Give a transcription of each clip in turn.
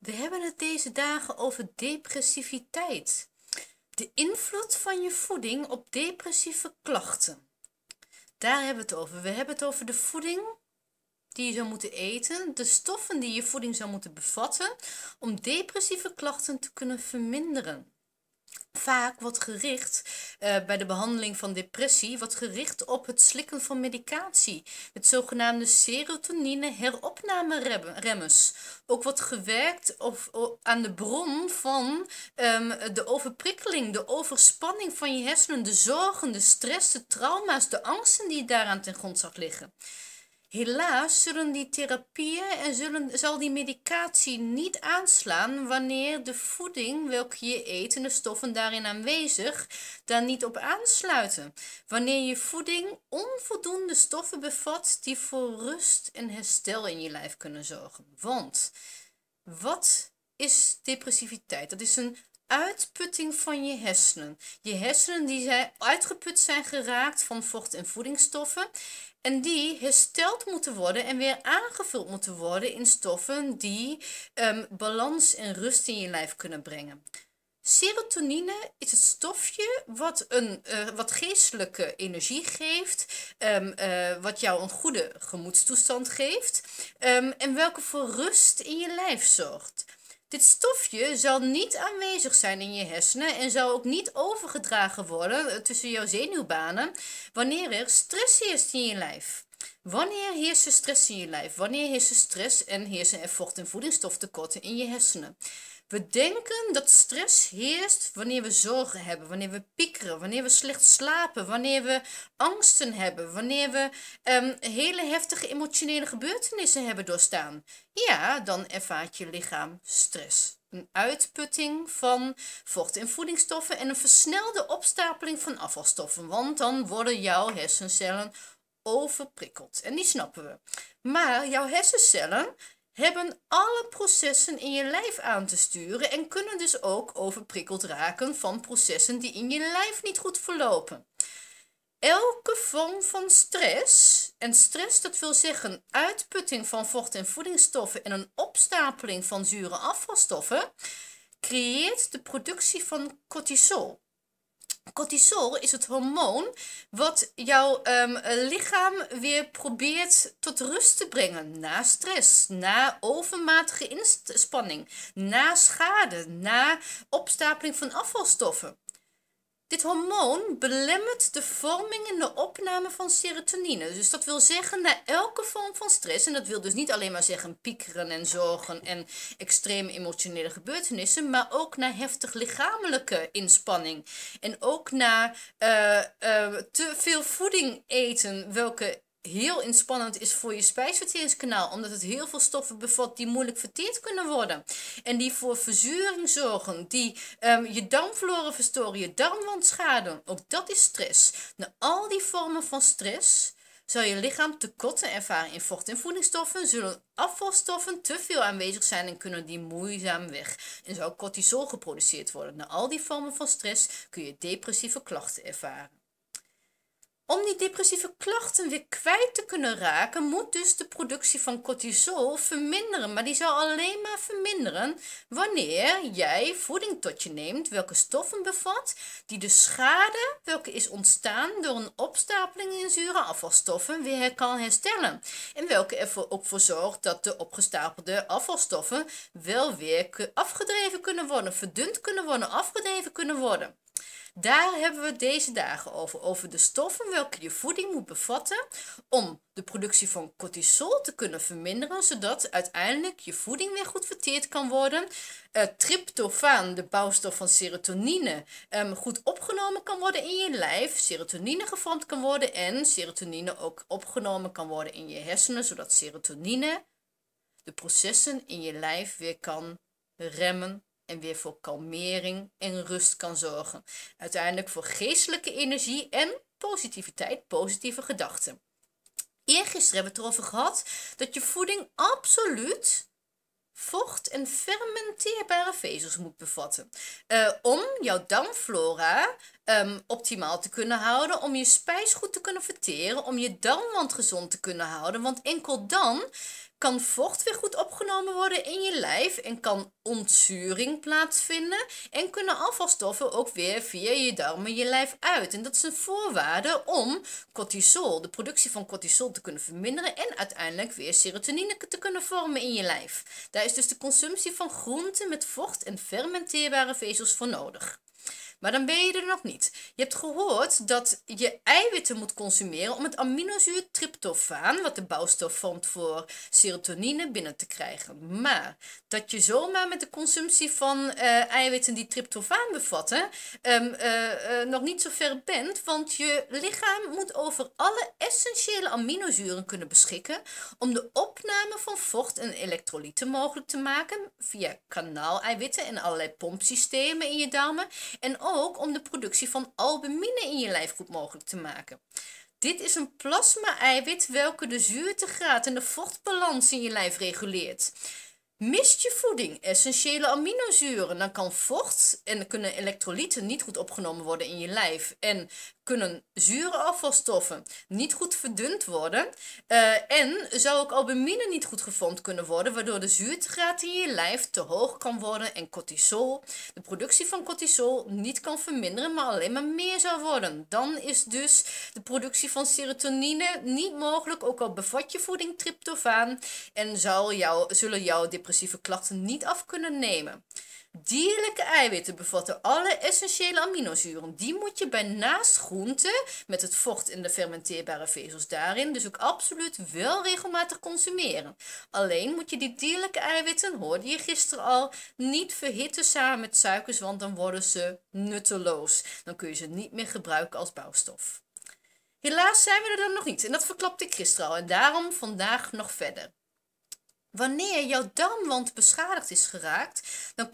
We hebben het deze dagen over depressiviteit. De invloed van je voeding op depressieve klachten. Daar hebben we het over. We hebben het over de voeding die je zou moeten eten. De stoffen die je voeding zou moeten bevatten om depressieve klachten te kunnen verminderen. Vaak wordt gericht bij de behandeling van depressie, wordt gericht op het slikken van medicatie. Met zogenaamde serotonine heropnameremmers. Ook wordt gewerkt aan de bron van de overprikkeling, de overspanning van je hersenen, de zorgen, de stress, de trauma's, de angsten die daaraan ten grondslag liggen. Helaas zullen die therapieën en zal die medicatie niet aanslaan wanneer de voeding welke je eet en de stoffen daarin aanwezig daar niet op aansluiten. Wanneer je voeding onvoldoende stoffen bevat die voor rust en herstel in je lijf kunnen zorgen. Want wat is depressiviteit? Dat is een uitputting van je hersenen. Je hersenen die uitgeput zijn geraakt van vocht en voedingsstoffen. En die hersteld moeten worden en weer aangevuld moeten worden in stoffen die balans en rust in je lijf kunnen brengen. Serotonine is het stofje wat geestelijke energie geeft, wat jou een goede gemoedstoestand geeft en welke voor rust in je lijf zorgt. Dit stofje zal niet aanwezig zijn in je hersenen en zal ook niet overgedragen worden tussen jouw zenuwbanen wanneer er stress heerst in je lijf. Wanneer heerst er stress in je lijf? Wanneer heerst er stress en heersen er vocht- en voedingsstoftekorten in je hersenen? We denken dat stress heerst wanneer we zorgen hebben, wanneer we piekeren, wanneer we slecht slapen, wanneer we angsten hebben, wanneer we hele heftige emotionele gebeurtenissen hebben doorstaan. Ja, dan ervaart je lichaam stress. Een uitputting van vocht- en voedingsstoffen en een versnelde opstapeling van afvalstoffen, want dan worden jouw hersencellen overprikkeld. En die snappen we. Maar jouw hersencellen hebben alle processen in je lijf aan te sturen en kunnen dus ook overprikkeld raken van processen die in je lijf niet goed verlopen. Elke vorm van stress, en stress dat wil zeggen uitputting van vocht- en voedingsstoffen en een opstapeling van zure afvalstoffen, creëert de productie van cortisol. Cortisol is het hormoon wat jouw lichaam weer probeert tot rust te brengen na stress, na overmatige inspanning, na schade, na opstapeling van afvalstoffen. Dit hormoon belemmert de vorming en de opname van serotonine. Dus dat wil zeggen, na elke vorm van stress, en dat wil dus niet alleen maar zeggen piekeren en zorgen en extreme emotionele gebeurtenissen, maar ook na heftig lichamelijke inspanning. En ook na te veel voeding eten, welke heel inspannend is voor je spijsverteringskanaal, omdat het heel veel stoffen bevat die moeilijk verteerd kunnen worden. En die voor verzuring zorgen, die je darmflora verstoren, je darmwand schaden. Ook dat is stress. Na al die vormen van stress zal je lichaam tekorten ervaren in vocht- en voedingsstoffen, zullen afvalstoffen te veel aanwezig zijn en kunnen die moeizaam weg. En zal cortisol geproduceerd worden. Na al die vormen van stress kun je depressieve klachten ervaren. Om die depressieve klachten weer kwijt te kunnen raken, moet dus de productie van cortisol verminderen. Maar die zal alleen maar verminderen wanneer jij voeding tot je neemt, welke stoffen bevat, die de schade, welke is ontstaan door een opstapeling in zure afvalstoffen, weer kan herstellen. En welke er ook voor zorgt dat de opgestapelde afvalstoffen wel weer afgedreven kunnen worden, verdund kunnen worden, afgedreven kunnen worden. Daar hebben we het deze dagen over. Over de stoffen welke je voeding moet bevatten om de productie van cortisol te kunnen verminderen, zodat uiteindelijk je voeding weer goed verteerd kan worden. Tryptofaan, de bouwstof van serotonine, goed opgenomen kan worden in je lijf. Serotonine gevormd kan worden en serotonine ook opgenomen kan worden in je hersenen, zodat serotonine de processen in je lijf weer kan remmen. En weer voor kalmering en rust kan zorgen. Uiteindelijk voor geestelijke energie en positiviteit, positieve gedachten. Eergisteren hebben we het erover gehad dat je voeding absoluut vocht en fermenteerbare vezels moet bevatten. Om jouw darmflora optimaal te kunnen houden, om je spijs goed te kunnen verteren, om je darmwand gezond te kunnen houden. Want enkel dan kan vocht weer goed opgenomen worden in je lijf en kan ontzuring plaatsvinden. En kunnen afvalstoffen ook weer via je darmen je lijf uit. En dat is een voorwaarde om cortisol, de productie van cortisol te kunnen verminderen en uiteindelijk weer serotonine te kunnen vormen in je lijf. Daar is dus de consumptie van groenten met vocht en fermenteerbare vezels voor nodig. Maar dan ben je er nog niet. Je hebt gehoord dat je eiwitten moet consumeren om het aminozuur tryptofaan, wat de bouwstof vormt voor serotonine, binnen te krijgen. Maar dat je zomaar met de consumptie van eiwitten die tryptofaan bevatten nog niet zo ver bent, want je lichaam moet over alle essentiële aminozuren kunnen beschikken om de opname van vocht en elektrolyten mogelijk te maken via kanaaleiwitten en allerlei pompsystemen in je darmen en ook om de productie van albumine in je lijf goed mogelijk te maken. Dit is een plasma-eiwit welke de zuurtegraad en de vochtbalans in je lijf reguleert. Mist je voeding essentiële aminozuren, dan kan vocht en kunnen elektrolyten niet goed opgenomen worden in je lijf en kunnen zure afvalstoffen niet goed verdund worden en zou ook albumine niet goed gevormd kunnen worden, waardoor de zuurtegraad in je lijf te hoog kan worden en cortisol, de productie van cortisol niet kan verminderen, maar alleen maar meer zou worden. Dan is dus de productie van serotonine niet mogelijk, ook al bevat je voeding tryptofaan en zullen jouw depressieve klachten niet af kunnen nemen. Dierlijke eiwitten bevatten alle essentiële aminozuren. Die moet je bij naast groenten, met het vocht en de fermenteerbare vezels daarin, dus ook absoluut wel regelmatig consumeren. Alleen moet je die dierlijke eiwitten, hoorde je gisteren al, niet verhitten samen met suikers, want dan worden ze nutteloos. Dan kun je ze niet meer gebruiken als bouwstof. Helaas zijn we er dan nog niet en dat verklapte ik gisteren al en daarom vandaag nog verder. Wanneer jouw darmwand beschadigd is geraakt, dan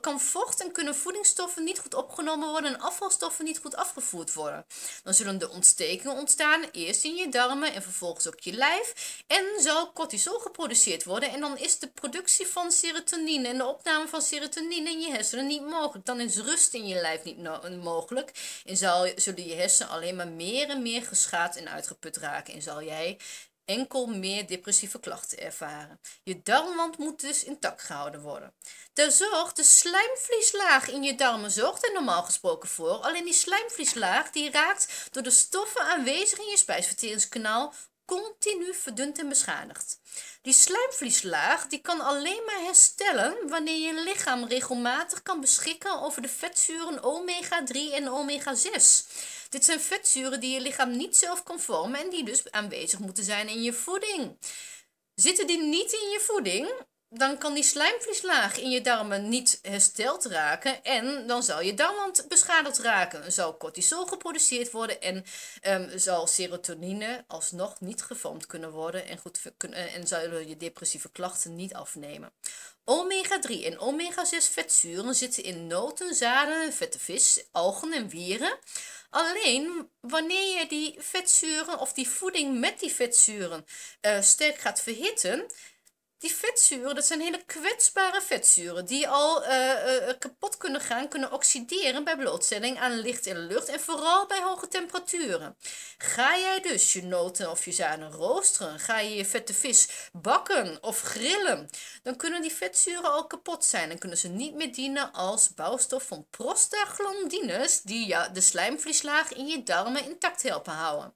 kan vocht en kunnen voedingsstoffen niet goed opgenomen worden en afvalstoffen niet goed afgevoerd worden. Dan zullen de ontstekingen ontstaan, eerst in je darmen en vervolgens ook je lijf. En zal cortisol geproduceerd worden en dan is de productie van serotonine en de opname van serotonine in je hersenen niet mogelijk. Dan is rust in je lijf niet mogelijk en zullen je hersenen alleen maar meer en meer geschaad en uitgeput raken en zal jij enkel meer depressieve klachten ervaren. Je darmwand moet dus intact gehouden worden. De slijmvlieslaag in je darmen zorgt er normaal gesproken voor. Alleen die slijmvlieslaag die raakt door de stoffen aanwezig in je spijsverteringskanaal continu verdund en beschadigd. Die slijmvlieslaag die kan alleen maar herstellen wanneer je lichaam regelmatig kan beschikken over de vetzuren omega-3 en omega-6. Dit zijn vetzuren die je lichaam niet zelf kan vormen en die dus aanwezig moeten zijn in je voeding. Zitten die niet in je voeding, dan kan die slijmvlieslaag in je darmen niet hersteld raken en dan zal je darmwand beschadigd raken. Er zal cortisol geproduceerd worden en zal serotonine alsnog niet gevormd kunnen worden en zullen je depressieve klachten niet afnemen. Omega-3 en omega-6 vetzuren zitten in noten, zaden, vette vis, algen en wieren. Alleen wanneer je die vetzuren of die voeding met die vetzuren sterk gaat verhitten. Die vetzuren, dat zijn hele kwetsbare vetzuren die al kapot kunnen oxideren bij blootstelling aan licht en lucht en vooral bij hoge temperaturen. Ga jij dus je noten of je zaden roosteren, ga je je vette vis bakken of grillen, dan kunnen die vetzuren al kapot zijn en kunnen ze niet meer dienen als bouwstof van prostaglandines die de slijmvlieslaag in je darmen intact helpen houden.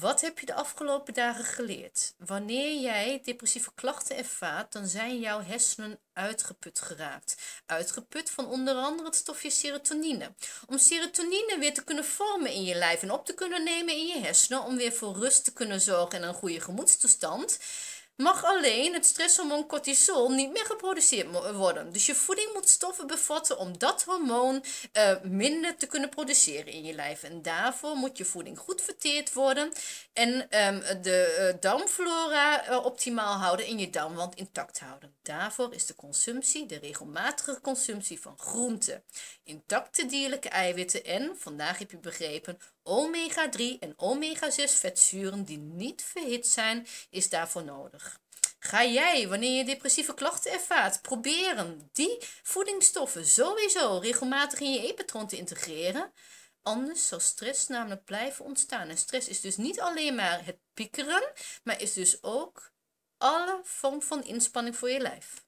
Wat heb je de afgelopen dagen geleerd? Wanneer jij depressieve klachten ervaart, dan zijn jouw hersenen uitgeput geraakt. Uitgeput van onder andere het stofje serotonine. Om serotonine weer te kunnen vormen in je lijf en op te kunnen nemen in je hersenen, om weer voor rust te kunnen zorgen en een goede gemoedstoestand, mag alleen het stresshormoon cortisol niet meer geproduceerd worden. Dus je voeding moet stoffen bevatten om dat hormoon minder te kunnen produceren in je lijf. En daarvoor moet je voeding goed verteerd worden en de darmflora optimaal houden en je darmwand intact houden. Daarvoor is de regelmatige consumptie van groenten, intacte dierlijke eiwitten en, vandaag heb je begrepen, omega-3 en omega-6 vetzuren die niet verhit zijn, is daarvoor nodig. Ga jij, wanneer je depressieve klachten ervaart, proberen die voedingsstoffen sowieso regelmatig in je eetpatroon te integreren? Anders zal stress namelijk blijven ontstaan. En stress is dus niet alleen maar het piekeren, maar is dus ook alle vorm van inspanning voor je lijf.